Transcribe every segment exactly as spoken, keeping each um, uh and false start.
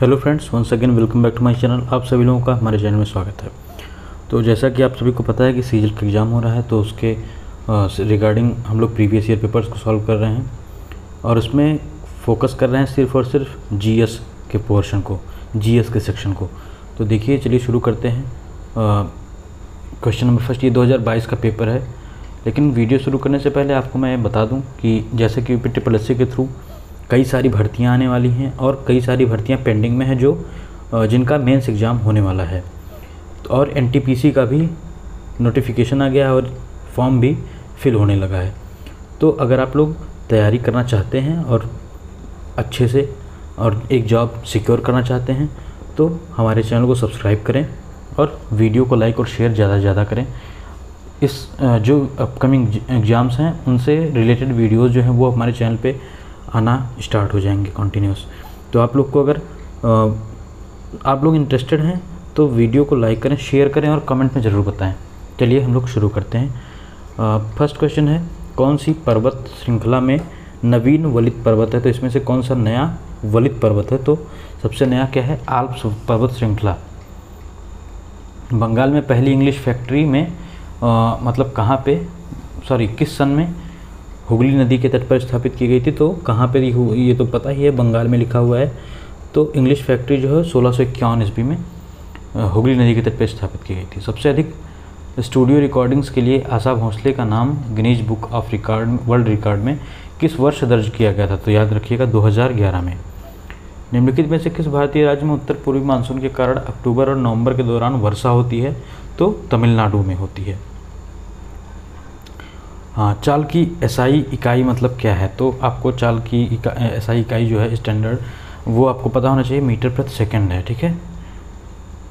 Hello friends, once again welcome back to my channel. आप सभी लोगों का हमारे चैनल में स्वागत है। तो जैसा कि आप सभी को पता है कि सीजीएल का एग्ज़ाम हो रहा है, तो उसके रिगार्डिंग हम लोग प्रीवियस ईयर पेपर्स को सॉल्व कर रहे हैं और उसमें फोकस कर रहे हैं सिर्फ और सिर्फ जीएस के पोर्शन को, जीएस के सेक्शन को। तो देखिए, चलिए शुरू करते हैं। क्वेश्चन नंबर फर्स्ट, ये दो हज़ार बाईस का पेपर है। लेकिन वीडियो शुरू करने से पहले आपको मैं बता दूँ कि जैसे कि पिटलसी के थ्रू कई सारी भर्तियां आने वाली हैं और कई सारी भर्तियां पेंडिंग में हैं जो जिनका मेंस एग्ज़ाम होने वाला है, और एनटीपीसी का भी नोटिफिकेशन आ गया है और फॉर्म भी फिल होने लगा है। तो अगर आप लोग तैयारी करना चाहते हैं और अच्छे से और एक जॉब सिक्योर करना चाहते हैं तो हमारे चैनल को सब्सक्राइब करें और वीडियो को लाइक और शेयर ज़्यादा से ज़्यादा करें। इस जो अपकमिंग एग्ज़ाम्स हैं उनसे रिलेटेड वीडियोज़ जो हैं वो हमारे चैनल पर आना स्टार्ट हो जाएंगे कंटिन्यूस। तो आप लोग को अगर आ, आप लोग इंटरेस्टेड हैं तो वीडियो को लाइक करें, शेयर करें और कमेंट में ज़रूर बताएं। चलिए हम लोग शुरू करते हैं। फर्स्ट क्वेश्चन है, कौन सी पर्वत श्रृंखला में नवीन वलित पर्वत है? तो इसमें से कौन सा नया वलित पर्वत है? तो सबसे नया क्या है? आल्प्स पर्वत श्रृंखला। बंगाल में पहली इंग्लिश फैक्ट्री में आ, मतलब कहाँ पे, सॉरी किस सन में हुगली नदी के तट पर स्थापित की गई थी? तो कहाँ पर ये तो पता ही है, बंगाल में लिखा हुआ है। तो इंग्लिश फैक्ट्री जो है सोलह सौ इक्यावन ईस्वी में हुगली नदी के तट पर स्थापित की गई थी। सबसे अधिक स्टूडियो रिकॉर्डिंग्स के लिए आशा भोंसले का नाम Guinness book of record world record में किस वर्ष दर्ज किया गया था? तो याद रखिएगा दो हज़ार ग्यारह में। निम्नलिखित में से किस भारतीय राज्य में उत्तर पूर्वी मानसून के कारण अक्टूबर और नवम्बर के दौरान वर्षा होती है? तो तमिलनाडु में होती है। हाँ, चाल की एसआई इकाई मतलब क्या है? तो आपको चाल की इका, एसआई इकाई जो है स्टैंडर्ड, वो आपको पता होना चाहिए, मीटर प्रति सेकंड है। ठीक है।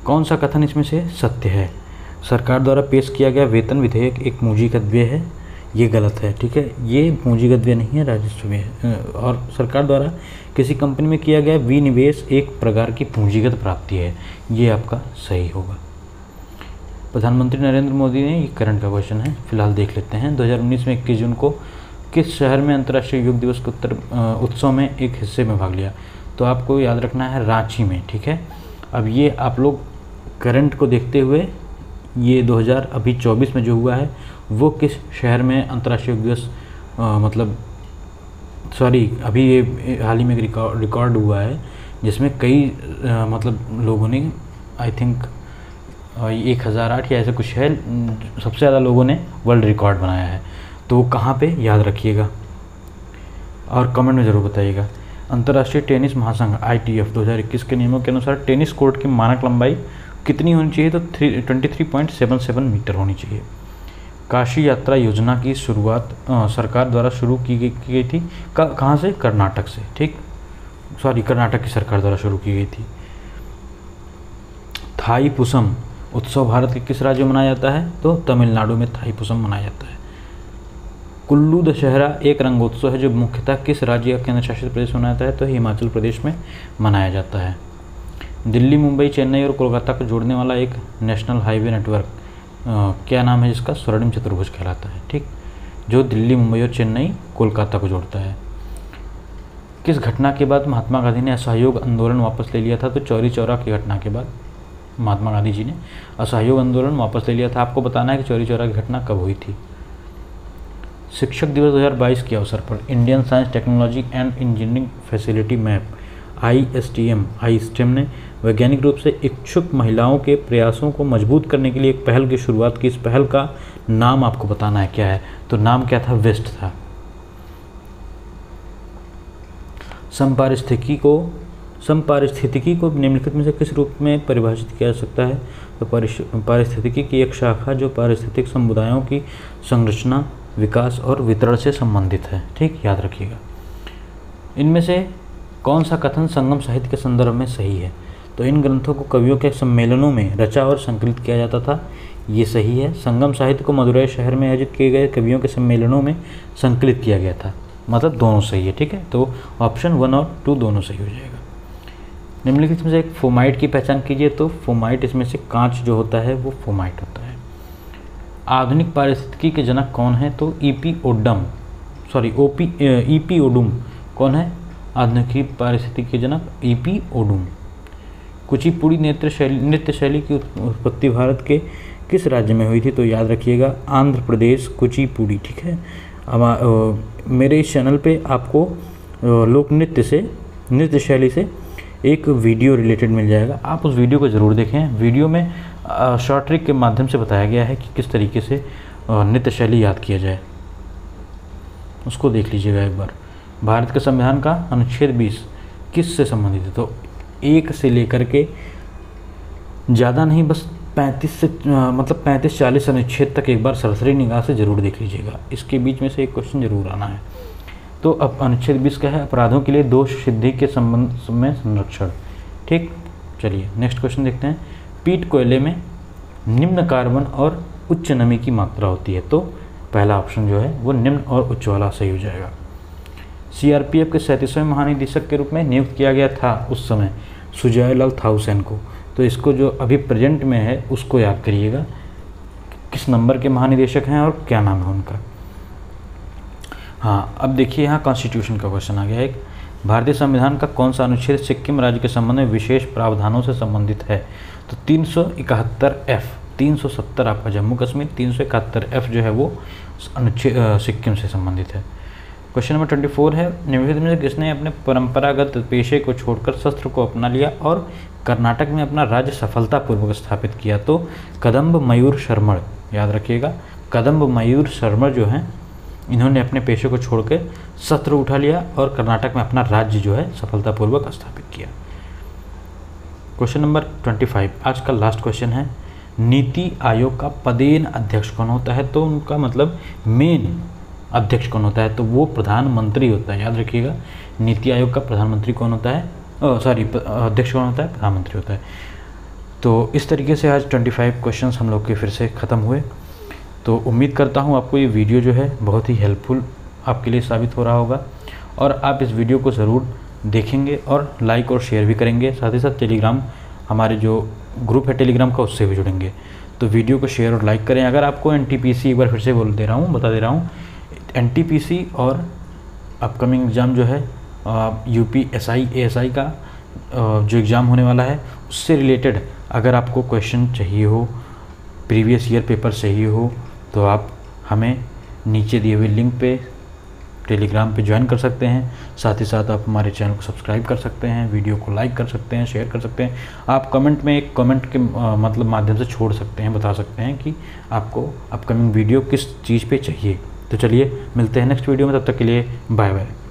कौन सा कथन इसमें से सत्य है? सरकार द्वारा पेश किया गया वेतन विधेयक एक पूंजीगत व्यय है, ये गलत है। ठीक है, ये पूंजीगत व्यय नहीं है, राजस्व व्यय है। और सरकार द्वारा किसी कंपनी में किया गया विनिवेश एक प्रकार की पूंजीगत प्राप्ति है, ये आपका सही होगा। प्रधानमंत्री नरेंद्र मोदी ने, ये करंट का क्वेश्चन है, फिलहाल देख लेते हैं। दो हज़ार उन्नीस में इक्कीस जून को किस शहर में अंतर्राष्ट्रीय योग दिवस के उत्तर उत्सव में एक हिस्से में भाग लिया? तो आपको याद रखना है रांची में। ठीक है। अब ये आप लोग करंट को देखते हुए ये दो हज़ार अभी चौबीस में जो हुआ है वो किस शहर में अंतर्राष्ट्रीय योग दिवस आ, मतलब सॉरी अभी ये हाल ही में रिकॉर्ड रिकॉर्ड हुआ है जिसमें कई आ, मतलब लोगों ने, आई थिंक एक हज़ार आठ या ऐसा कुछ है, सबसे ज़्यादा लोगों ने वर्ल्ड रिकॉर्ड बनाया है। तो वो कहाँ पे, याद रखिएगा और कमेंट में ज़रूर बताइएगा। अंतर्राष्ट्रीय टेनिस महासंघ आई टी एफ दो हज़ार इक्कीस के नियमों के अनुसार टेनिस कोर्ट की मानक लंबाई कितनी होनी चाहिए? तो three twenty three point seven seven metre होनी चाहिए। काशी यात्रा योजना की शुरुआत आ, सरकार द्वारा शुरू की गई की गई थी कहाँ से? कर्नाटक से। ठीक, सॉरी कर्नाटक की सरकार द्वारा शुरू की गई थी। थाईपूसम उत्सव भारत के किस राज्य में मनाया जाता है? तो तमिलनाडु में थाईपूसम मनाया जाता है। कुल्लू दशहरा एक रंगोत्सव है जो मुख्यतः किस राज्य या केंद्र शासित प्रदेश में मनाया जाता है? तो हिमाचल प्रदेश में मनाया जाता है। दिल्ली, मुंबई, चेन्नई और कोलकाता को जोड़ने वाला एक नेशनल हाईवे नेटवर्क आ, क्या नाम है जिसका? स्वर्णिम चतुर्भुज कहलाता है। ठीक, जो दिल्ली, मुंबई और चेन्नई, कोलकाता को जोड़ता है। किस घटना के बाद महात्मा गांधी ने असहयोग आंदोलन वापस ले लिया था? तो चौरी चौरा की घटना के बाद महात्मा गांधी जी ने असहयोग आंदोलन वापस ले लिया था। आपको बताना है कि चौरी चौरा की घटना कब हुई थी। शिक्षक दिवस दो हज़ार बाईस के अवसर पर Indian science technology and engineering facility map I S T M I STEM ने वैज्ञानिक रूप से इच्छुक महिलाओं के प्रयासों को मजबूत करने के लिए एक पहल की शुरुआत की। इस पहल का नाम आपको बताना है क्या है, तो नाम क्या था? वेस्ट था। समपारिस्थितिकी को समपारिस्थितिकी को निम्नलिखित में से किस रूप में परिभाषित किया जा सकता है? तो पारिस्थितिकी की एक शाखा जो पारिस्थितिक समुदायों की संरचना, विकास और वितरण से संबंधित है। ठीक, याद रखिएगा। इनमें से कौन सा कथन संगम साहित्य के संदर्भ में सही है? तो इन ग्रंथों को कवियों के सम्मेलनों में रचा और संकलित किया जाता था, ये सही है। संगम साहित्य को मदुरई शहर में आयोजित किए गए कवियों के सम्मेलनों में संकलित किया गया था, मतलब दोनों सही है। ठीक है, तो ऑप्शन वन और टू दोनों सही हो जाएगा। निम्नलिखित में से एक फोमाइट की पहचान कीजिए। तो फोमाइट, इसमें से कांच जो होता है वो फोमाइट होता है। आधुनिक पारिस्थितिकी के जनक कौन है? तो EP Odum sorry OP EP Odum कौन है? आधुनिक पारिस्थितिकी के जनक ईपी ओडुम। कुचिपुड़ी नृत्य शैली नृत्य शैली की उत्पत्ति भारत के किस राज्य में हुई थी? तो याद रखिएगा आंध्र प्रदेश, कुचिपुड़ी। ठीक है, अब मेरे इस चैनल पे आपको लोक नृत्य से नृत्य शैली से एक वीडियो रिलेटेड मिल जाएगा, आप उस वीडियो को ज़रूर देखें। वीडियो में शॉर्ट ट्रिक के माध्यम से बताया गया है कि किस तरीके से नृत्य शैली याद किया जाए, उसको देख लीजिएगा एक बार। भारत के संविधान का अनुच्छेद बीस किस से संबंधित है? तो एक से लेकर के ज़्यादा नहीं, बस पैंतीस से मतलब पैंतीस चालीस अनुच्छेद तक एक बार सरसरी निगाह से ज़रूर देख लीजिएगा, इसके बीच में से एक क्वेश्चन ज़रूर आना है। तो अब अनुच्छेद बीस का है अपराधों के लिए दोष सिद्धि के संबंध में संरक्षण। ठीक, चलिए नेक्स्ट क्वेश्चन देखते हैं। पीट कोयले में निम्न कार्बन और उच्च नमी की मात्रा होती है, तो पहला ऑप्शन जो है वो निम्न और उच्च वाला सही हो जाएगा। सीआरपीएफ के सैंतीसवें महानिदेशक के रूप में नियुक्त किया गया था उस समय सुजयलाल थाउसेन को, तो इसको जो अभी प्रेजेंट में है उसको याद करिएगा, किस नंबर के महानिदेशक हैं और क्या नाम है उनका। हाँ, अब देखिए यहाँ कॉन्स्टिट्यूशन का क्वेश्चन आ गया एक। भारतीय संविधान का कौन सा अनुच्छेद सिक्किम राज्य के संबंध में विशेष प्रावधानों से संबंधित है? तो तीन सौ इकहत्तर एफ तीन सौ सत्तर आपका जम्मू कश्मीर, तीन सौ इकहत्तर एफ जो है वो अनुच्छेद सिक्किम से संबंधित है। क्वेश्चन नंबर चौबीस है, निम्नलिखित में से किसने अपने परंपरागत पेशे को छोड़कर शस्त्र को अपना लिया और कर्नाटक में अपना राज्य सफलतापूर्वक स्थापित किया? तो कदम्ब मयूर शर्मण, याद रखिएगा कदम्ब मयूर शर्मण जो हैं इन्होंने अपने पेशे को छोड़कर शस्त्र उठा लिया और कर्नाटक में अपना राज्य जो है सफलतापूर्वक स्थापित किया। क्वेश्चन नंबर पच्चीस आज का लास्ट क्वेश्चन है, नीति आयोग का पदेन अध्यक्ष कौन होता है? तो उनका मतलब मेन अध्यक्ष कौन होता है? तो वो प्रधानमंत्री होता है, याद रखिएगा नीति आयोग का प्रधानमंत्री कौन होता है, सॉरी अध्यक्ष कौन होता है, प्रधानमंत्री होता है। तो इस तरीके से आज पच्चीस क्वेश्चंस हम लोग के फिर से ख़त्म हुए। तो उम्मीद करता हूँ आपको ये वीडियो जो है बहुत ही हेल्पफुल आपके लिए साबित हो रहा होगा और आप इस वीडियो को ज़रूर देखेंगे और लाइक और शेयर भी करेंगे, साथ ही साथ टेलीग्राम हमारे जो ग्रुप है टेलीग्राम का उससे भी जुड़ेंगे। तो वीडियो को शेयर और लाइक करें। अगर आपको एनटीपीसी एक बार फिर से बोल दे रहा हूँ बता दे रहा हूँ एनटीपीसी और अपकमिंग एग्ज़ाम जो है यूपी एसआई एएसआई का जो एग्ज़ाम होने वाला है उससे रिलेटेड अगर आपको क्वेश्चन चाहिए हो, प्रीवियस ईयर पेपर चाहिए हो, तो आप हमें नीचे दिए हुए लिंक पे टेलीग्राम पे ज्वाइन कर सकते हैं। साथ ही साथ आप हमारे चैनल को सब्सक्राइब कर सकते हैं, वीडियो को लाइक कर सकते हैं, शेयर कर सकते हैं। आप कमेंट में एक कमेंट के आ, मतलब माध्यम से छोड़ सकते हैं, बता सकते हैं कि आपको अपकमिंग वीडियो किस चीज़ पे चाहिए। तो चलिए मिलते हैं नेक्स्ट वीडियो में, तब तक के लिए बाय बाय।